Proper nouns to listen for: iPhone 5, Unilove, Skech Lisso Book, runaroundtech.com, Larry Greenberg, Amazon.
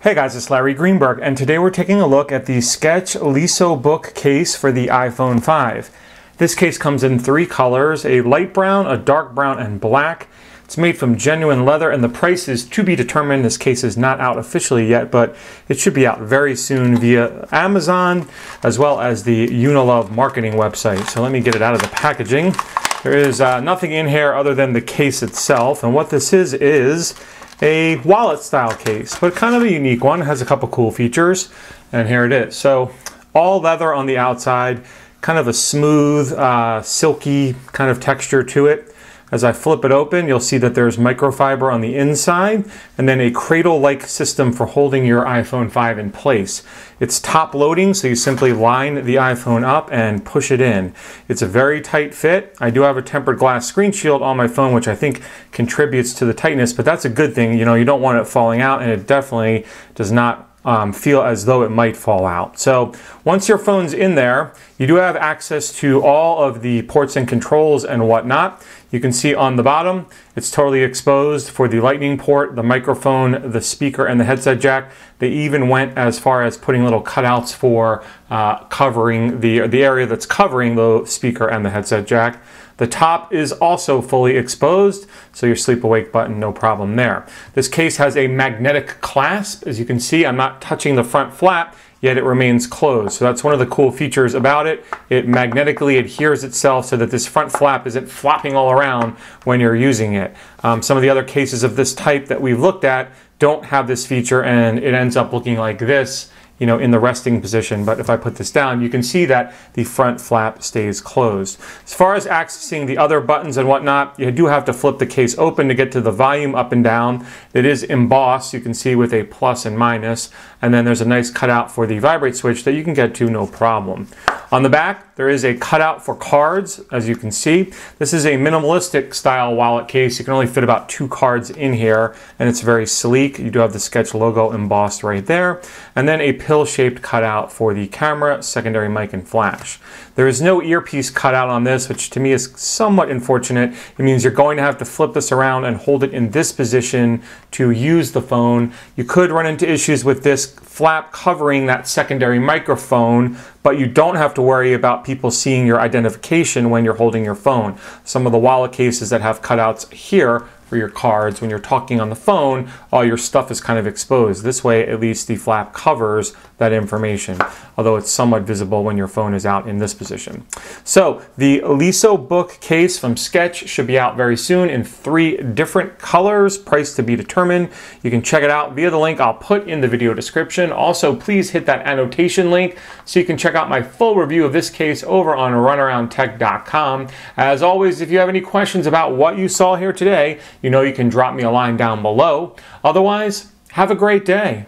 Hey guys, it's Larry Greenberg, and today we're taking a look at the Skech Lisso Book case for the iPhone 5. This case comes in three colors, a light brown, a dark brown, and black. It's made from genuine leather, and the price is to be determined. This case is not out officially yet, but it should be out very soon via Amazon, as well as the Unilove marketing website. So let me get it out of the packaging. There is nothing in here other than the case itself, and what this is a wallet-style case, but kind of a unique one. It has a couple cool features, and here it is. So all leather on the outside, kind of a smooth, silky kind of texture to it. As I flip it open, you'll see that there's microfiber on the inside, and then a cradle-like system for holding your iPhone 5 in place. It's top-loading, so you simply line the iPhone up and push it in. It's a very tight fit. I do have a tempered glass screen shield on my phone, which I think contributes to the tightness, but that's a good thing. You know, you don't want it falling out, and it definitely does not feel as though it might fall out. So once your phone's in there, you do have access to all of the ports and controls and whatnot. You can see on the bottom, it's totally exposed for the lightning port, the microphone, the speaker, and the headset jack. They even went as far as putting little cutouts for covering the area that's covering the speaker and the headset jack. The top is also fully exposed, so your sleep-awake button, no problem there. This case has a magnetic clasp. As you can see, I'm not touching the front flap, yet it remains closed. So that's one of the cool features about it. It magnetically adheres itself so that this front flap isn't flopping all around when you're using it. Some of the other cases of this type that we've looked at don't have this feature, and it ends up looking like this, you know, in the resting position. But if I put this down, you can see that the front flap stays closed. As far as accessing the other buttons and whatnot, you do have to flip the case open to get to the volume up and down. It is embossed, you can see, with a plus and minus, and then there's a nice cutout for the vibrate switch that you can get to no problem. On the back, there is a cutout for cards, as you can see. This is a minimalistic style wallet case. You can only fit about 2 cards in here, and it's very sleek. You do have the Skech logo embossed right there, and then a pill-shaped cutout for the camera, secondary mic, and flash. There is no earpiece cutout on this, which to me is somewhat unfortunate. It means you're going to have to flip this around and hold it in this position to use the phone. You could run into issues with this flap covering that secondary microphone, but you don't have to worry about people seeing your identification when you're holding your phone. Some of the wallet cases that have cutouts here for your cards, when you're talking on the phone, all your stuff is kind of exposed. This way, at least the flap covers that information, although it's somewhat visible when your phone is out in this position. So the Lisso Book case from Skech should be out very soon in 3 different colors, price to be determined. You can check it out via the link I'll put in the video description. Also, please hit that annotation link so you can check out my full review of this case over on runaroundtech.com. As always, if you have any questions about what you saw here today, you know you can drop me a line down below. Otherwise, have a great day.